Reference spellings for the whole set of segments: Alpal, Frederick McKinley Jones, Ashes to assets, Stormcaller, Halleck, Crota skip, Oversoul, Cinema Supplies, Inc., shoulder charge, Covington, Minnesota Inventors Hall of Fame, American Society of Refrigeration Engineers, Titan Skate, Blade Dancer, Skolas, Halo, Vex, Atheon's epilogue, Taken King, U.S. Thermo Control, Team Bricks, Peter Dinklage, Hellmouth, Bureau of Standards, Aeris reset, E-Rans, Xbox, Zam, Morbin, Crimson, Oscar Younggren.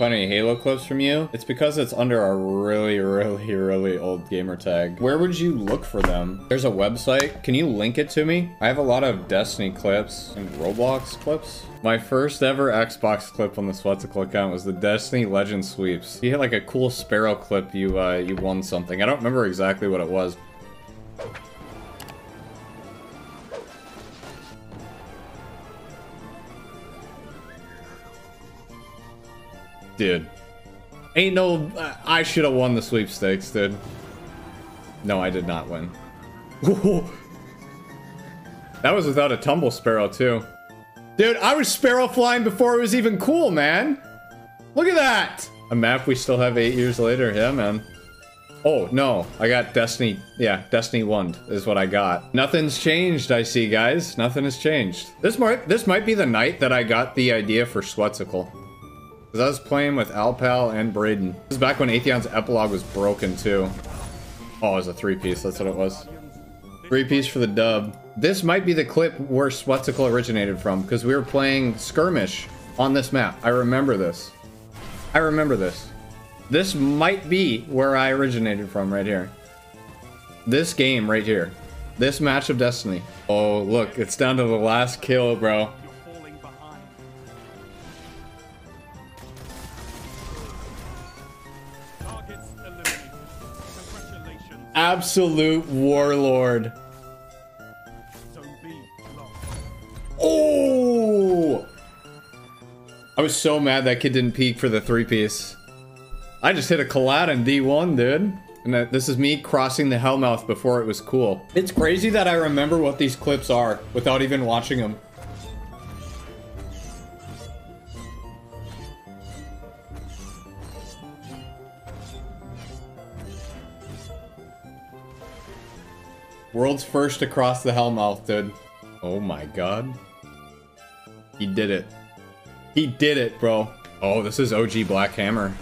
funny Halo clips from you, it's because it's under a really old gamer tag. Where would you look for them? There's a website. Can you link it to me? I have a lot of Destiny clips and Roblox clips. My first ever Xbox clip on the Sweatcicle account was the Destiny Legend sweeps. You hit like a cool sparrow clip, you won something. I don't remember exactly what it was. Dude, ain't no, I should have won the sweepstakes, dude. No, I did not win. Ooh. That was without a tumble sparrow too. Dude, I was sparrow flying before it was even cool, man. Look at that. A map we still have 8 years later, yeah, man. Oh no, I got Destiny, yeah, Destiny 1 is what I got. Nothing's changed, I see, guys. Nothing has changed. This might be the night that I got the idea for Sweatcicle. Because I was playing with Alpal and Brayden. This is back when Atheon's epilogue was broken too. Oh, it was a three-piece, that's what it was. Three-piece for the dub. This might be the clip where Sweatcicle originated from, because we were playing Skirmish on this map. I remember this. I remember this. This might be where I originated from right here. This game right here. This match of Destiny. Oh, look, it's down to the last kill, bro. Absolute warlord. Oh! I was so mad that kid didn't peek for the three-piece. I just hit a collat in D1, dude. And this is me crossing the Hellmouth before it was cool. It's crazy that I remember what these clips are without even watching them. World's first to cross the Hellmouth, dude. Oh my god. He did it. He did it, bro. Oh, this is OG Black Hammer.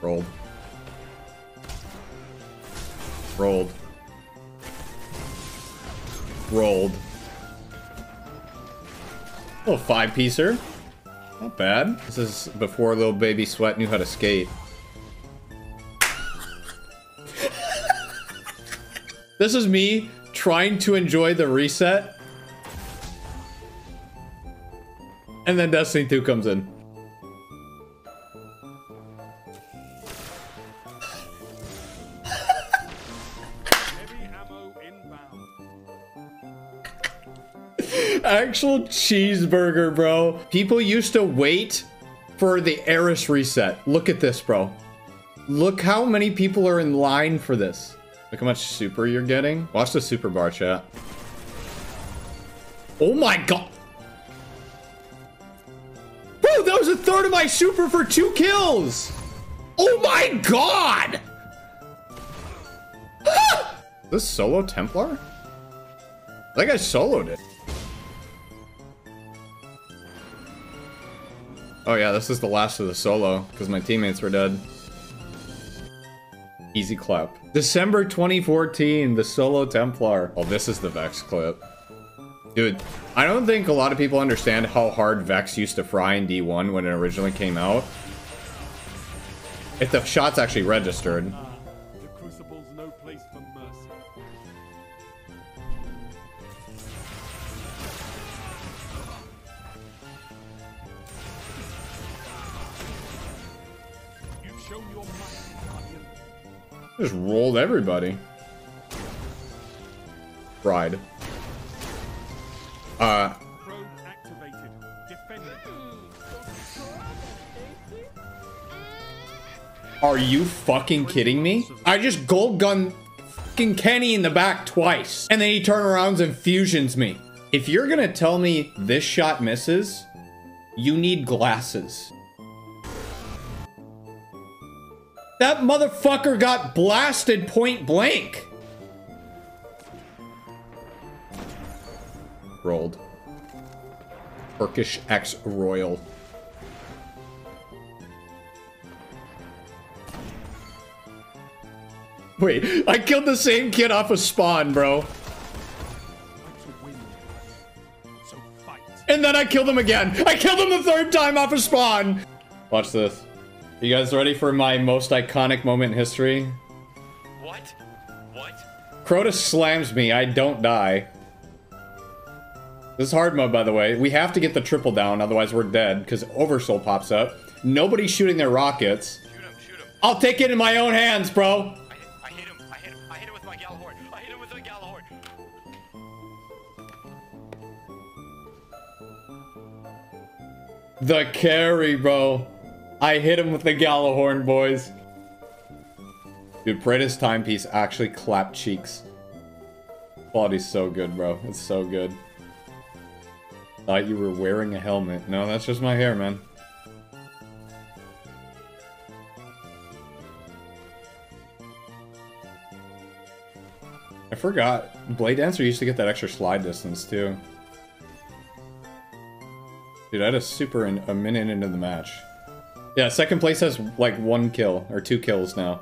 Rolled. Rolled. Rolled. Little five-piecer. Not bad. This is before little baby Sweat knew how to skate. This is me trying to enjoy the reset. And then Destiny 2 comes in. Heavy ammo inbound. Actual cheeseburger, bro. People used to wait for the Aeris reset. Look at this, bro. Look how many people are in line for this. Look how much super you're getting. Watch the super bar, chat. Oh my god. Bro, that was a third of my super for 2 kills. Oh my god. Ah! This solo Templar? I think I soloed it. Oh yeah, this is the last of the solo because my teammates were dead. Easy clap. December 2014, the solo Templar. Oh, this is the Vex clip. Dude, I don't think a lot of people understand how hard Vex used to fry in D1 when it originally came out. If the shot's actually registered. The Crucible's no place for mercy. You've shown your might. Just rolled everybody. Fried. Probe activated. Defended. Are you fucking kidding me? I just gold gun fucking Kenny in the back twice. And then he turnarounds and fusions me. If you're gonna tell me this shot misses, you need glasses. That motherfucker got blasted point blank. Rolled. Turkish X Royal. Wait, I killed the same kid off of spawn, bro. And then I killed him again. I killed him the third time off of spawn. Watch this. You guys ready for my most iconic moment in history? What? What? Crotus slams me. I don't die. This is hard mode, by the way. We have to get the triple down, otherwise we're dead, because Oversoul pops up. Nobody's shooting their rockets. Shoot him, shoot him. I'll take it in my own hands, bro. I hit him. I hit him with my Gjallarhorn. I hit him with the Gjallarhorn. The carry, bro. I hit him with the Gjallarhorn, boys. Dude, Parada's timepiece actually clapped cheeks. Quality's so good, bro. It's so good. Thought you were wearing a helmet. No, that's just my hair, man. I forgot. Blade Dancer used to get that extra slide distance, too. Dude, I had a super in a minute into the match. Yeah, second place has like one kill, or two kills now.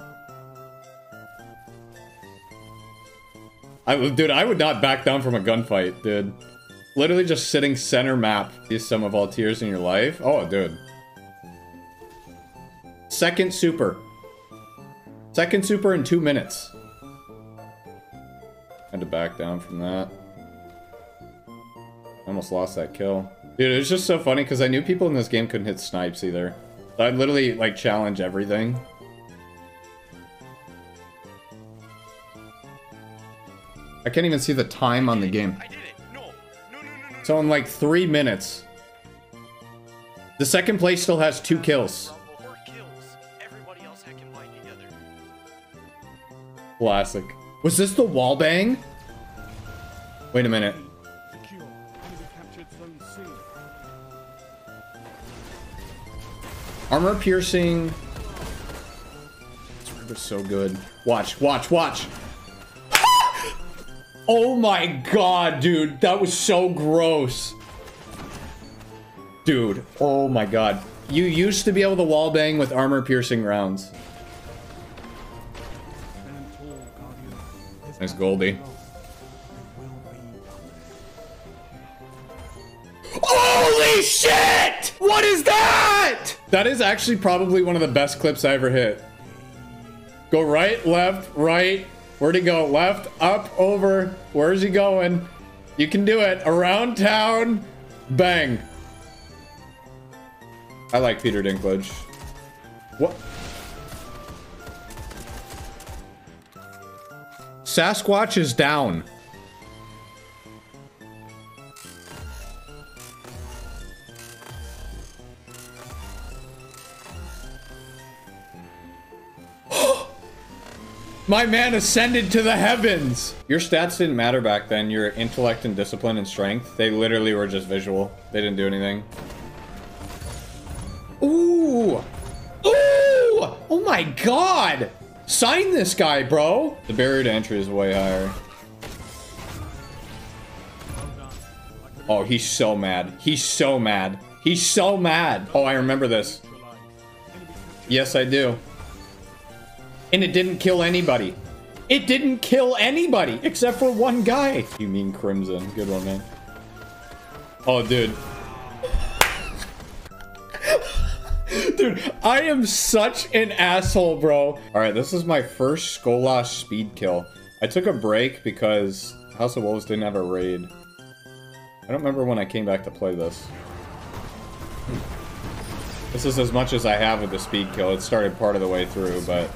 Dude, I would not back down from a gunfight, dude. Literally just sitting center map is some of all tiers in your life. Oh, dude. Second super. Second super in 2 minutes. Had to back down from that. Almost lost that kill. Dude, it's just so funny because I knew people in this game couldn't hit snipes either. I'd literally, like, challenge everything. I can't even see the time on the game. I did it. No. So in, like, 3 minutes. The second place still has 2 kills. Everybody else can combine together. Classic. Was this the wall bang? Wait a minute. Armor piercing. This rip is so good. Watch, watch, watch. Oh my god, dude. That was so gross. Dude, oh my god. You used to be able to wallbang with armor piercing rounds. Nice Goldie. Holy shit! What is that? That is actually probably one of the best clips I ever hit. Go right, left, right. Where'd he go? Left, up, over. Where's he going? You can do it. Around town. Bang. I like Peter Dinklage. What? Sasquatch is down. My man ascended to the heavens! Your stats didn't matter back then. Your intellect and discipline and strength, they literally were just visual. They didn't do anything. Ooh! Ooh! Oh my god! Sign this guy, bro! The barrier to entry is way higher. Oh, he's so mad. He's so mad. He's so mad! Oh, I remember this. Yes, I do. And it didn't kill anybody. It didn't kill anybody except for one guy. You mean Crimson. Good one, man. Oh, dude. Dude, I am such an asshole, bro. All right, this is my first Skolas speed kill. I took a break because House of Wolves didn't have a raid. I don't remember when I came back to play this. This is as much as I have with the speed kill. It started part of the way through, but...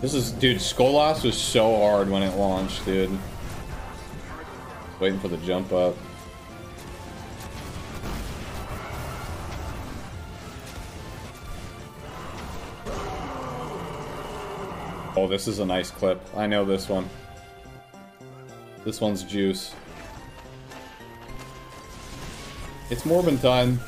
This is, dude, Skolas was so hard when it launched, dude. Waiting for the jump up. Oh, this is a nice clip. I know this one. This one's juice. It's Morbin time.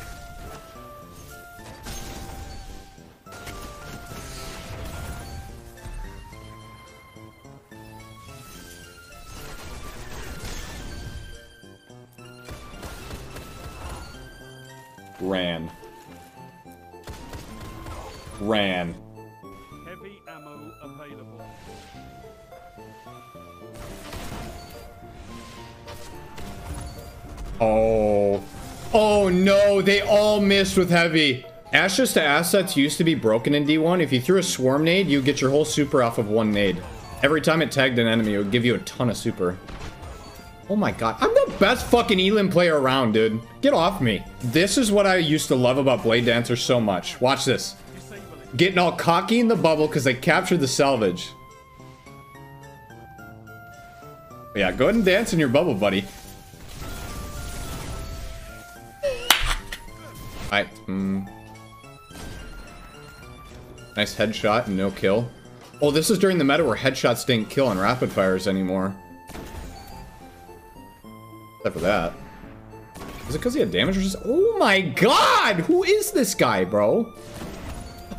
Ran. Heavy ammo available. Oh. Oh no, they all missed with heavy. Ashes to assets used to be broken in D1. If you threw a swarm nade, you get your whole super off of one nade. Every time it tagged an enemy, it would give you a ton of super. Oh my god. I'm the best fucking Elim player around, dude. Get off me. This is what I used to love about Blade Dancer so much. Watch this. Getting all cocky in the bubble because they captured the salvage. Yeah, go ahead and dance in your bubble, buddy. Alright. Nice headshot and no kill. Oh, this is during the meta where headshots didn't kill on rapid fires anymore. Except for that. Is it because he had damage resist? Oh my god! Who is this guy, bro?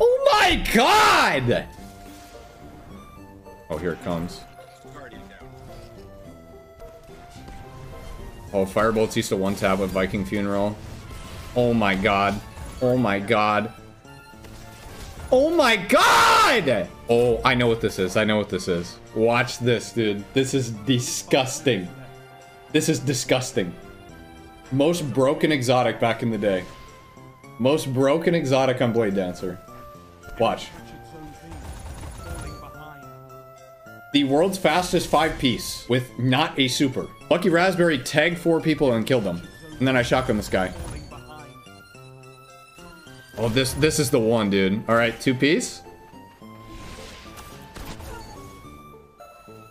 Oh my god! Oh, here it comes. Oh, Firebolt's used to one tap with Viking Funeral. Oh my god. Oh my god. Oh my god! Oh, I know what this is. I know what this is. Watch this, dude. This is disgusting. This is disgusting. Most broken exotic back in the day. Most broken exotic on Blade Dancer. Watch. The world's fastest 5-piece with not a super. Lucky Raspberry tagged 4 people and killed them. And then I shotgun this guy. Oh, this is the one, dude. All right, 2-piece.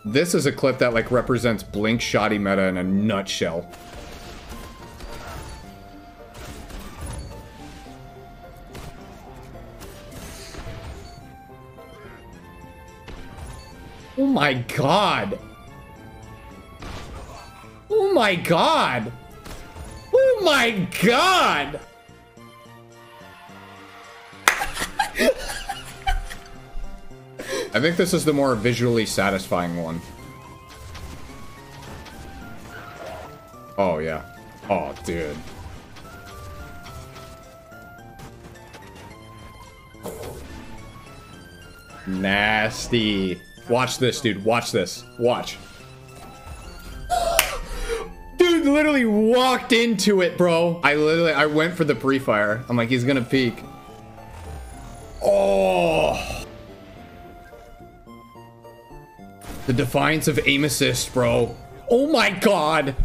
This is a clip that like represents blink shoddy meta in a nutshell. Oh my god. Oh my god. Oh my god. I think this is the more visually satisfying one. Oh, yeah. Oh, dude. Nasty. Watch this, dude. Watch this. Watch. Dude literally walked into it, bro. I went for the pre-fire. I'm like, he's gonna peek. Oh. The defiance of aim assist, bro. Oh my god.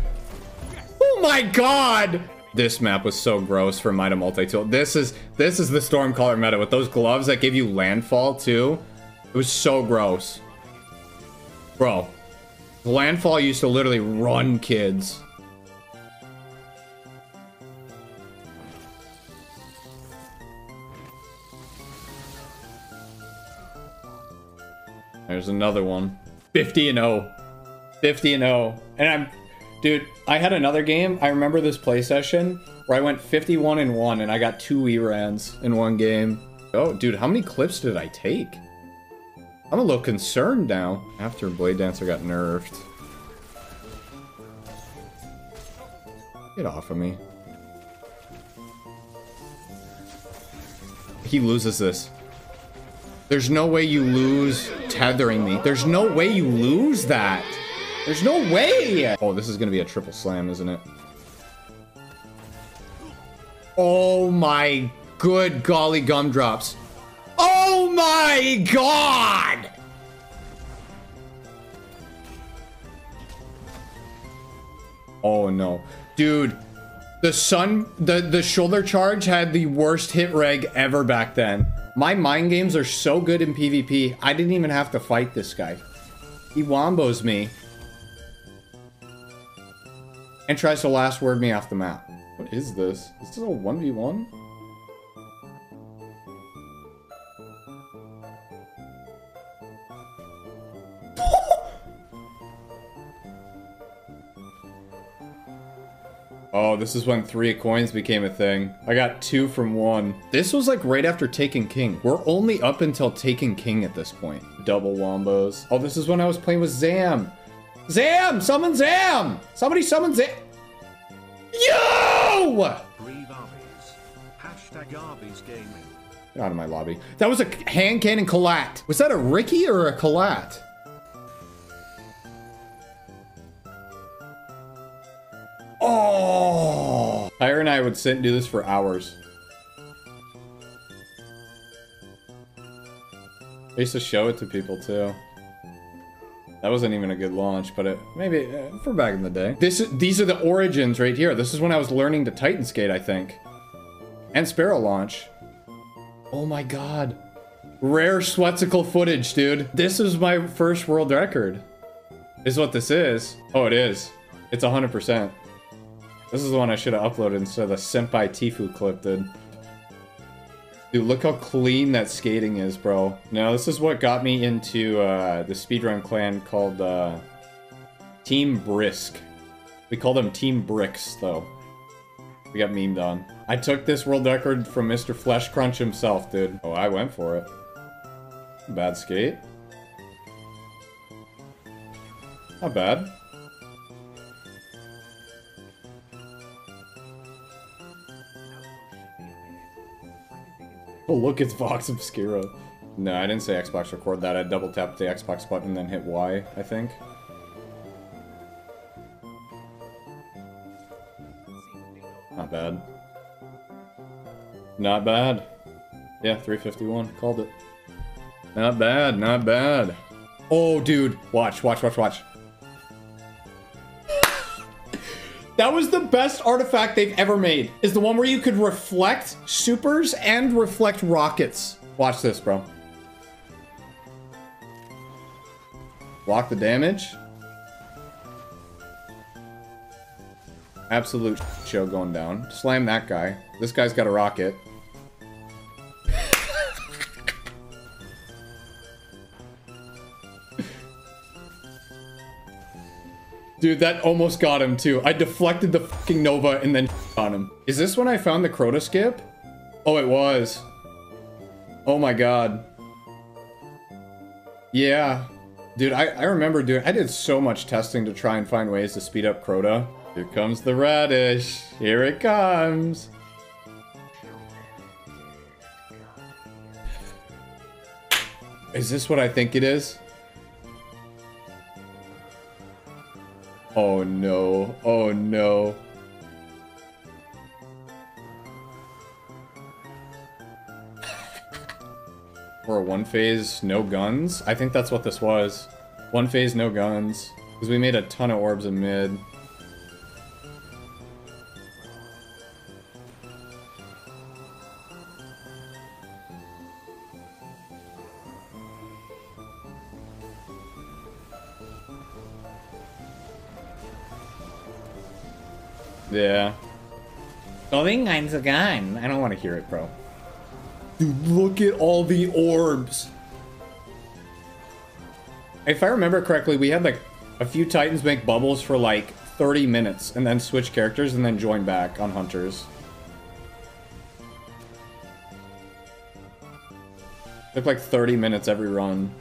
Oh my god. This map was so gross for Mida Multi-Tool. This is the Stormcaller meta with those gloves that give you landfall too. It was so gross. Bro, landfall used to literally run kids. There's another one. 50-0. 50-0. And I'm... Dude, I had another game. I remember this play session where I went 51-1 and I got 2 E-Rans in one game. Oh, dude, how many clips did I take? I'm a little concerned now. After Blade Dancer got nerfed. Get off of me. He loses this. There's no way you lose tethering me. There's no way you lose that. There's no way. Oh, this is going to be a triple slam, isn't it? Oh my good golly gumdrops. Oh my god. Oh no. Dude, the shoulder charge had the worst hit reg ever back then. My mind games are so good in PvP, I didn't even have to fight this guy. He wombos me. And tries to last word me off the map. What is this? Is this a 1v1? Oh, this is when 3 coins became a thing. I got 2 from 1. This was like right after Taken King. We're only up until Taken King at this point. Double wombos. Oh, this is when I was playing with Zam. Zam! Summon Zam! Somebody summon Zam! Yo! Get out of my lobby. That was a hand cannon collat. Was that a Ricky or a collat? Oh! Tyra and I would sit and do this for hours. I used to show it to people too. That wasn't even a good launch, but it, maybe for back in the day. These are the origins right here. This is when I was learning to Titan Skate, I think. And Sparrow launch. Oh my god. Rare Sweatcicle footage, dude. This is my first world record. Is what this is. Oh, it is. It's 100%. This is the one I should have uploaded instead of the Senpai Tifu clip, dude. Dude, look how clean that skating is, bro. Now, this is what got me into the speedrun clan called Team Brisk. We call them Team Bricks, though. We got memed on. I took this world record from Mr. Flesh Crunch himself, dude. Oh, I went for it. Bad skate. Not bad. Oh, look, it's Vox Obscura. No, I didn't say Xbox record that. I double tapped the Xbox button and then hit Y, I think. Not bad. Not bad. Yeah, 351. Called it. Not bad, not bad. Oh, dude. Watch, watch, watch, watch. That was the best artifact they've ever made. Is the one where you could reflect supers and reflect rockets. Watch this, bro. Block the damage. Absolute show going down. Slam that guy. This guy's got a rocket. Dude, that almost got him too. I deflected the fucking Nova and then on him. Is this when I found the Crota skip? Oh, it was. Oh my god. Yeah. Dude, I remember doing... I did so much testing to try and find ways to speed up Crota. Here comes the radish. Here it comes. Is this what I think it is? Oh no, oh no. For a one phase, no guns? I think that's what this was. One phase, no guns. Because we made a ton of orbs in mid. Yeah. Oh, Ingein's a gun. I don't want to hear it, bro. Dude, look at all the orbs. If I remember correctly, we had like a few Titans make bubbles for like 30 minutes and then switch characters and then join back on Hunters. Took like 30 minutes every run.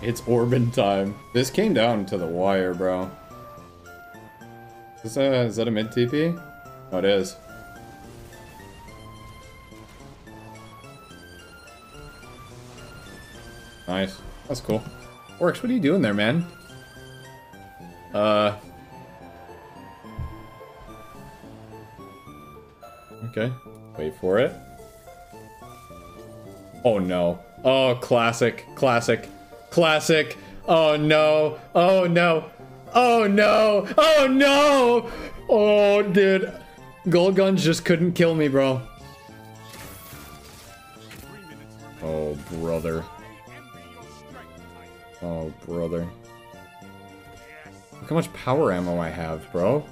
It's Orbin time. This came down to the wire, bro. Is that a mid TP? Oh, it is. Nice. That's cool. Orcs, what are you doing there, man? Okay. Wait for it. Oh, no. Oh, classic. Classic. Classic. Oh, no. Oh, no. Oh no! Oh no! Oh, dude. Gold guns just couldn't kill me, bro. Oh, brother. Oh, brother. Look how much power ammo I have, bro.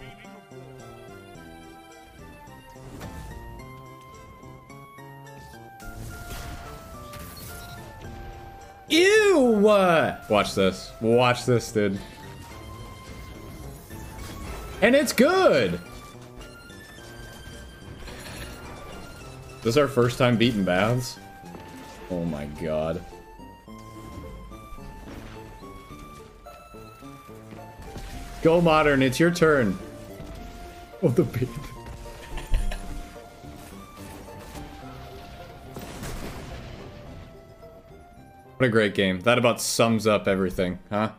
Ew! Watch this. Watch this, dude. And it's good! This is our first time beating baths. Oh my god. Go Modern, it's your turn. Oh, the beat. What a great game. That about sums up everything, huh?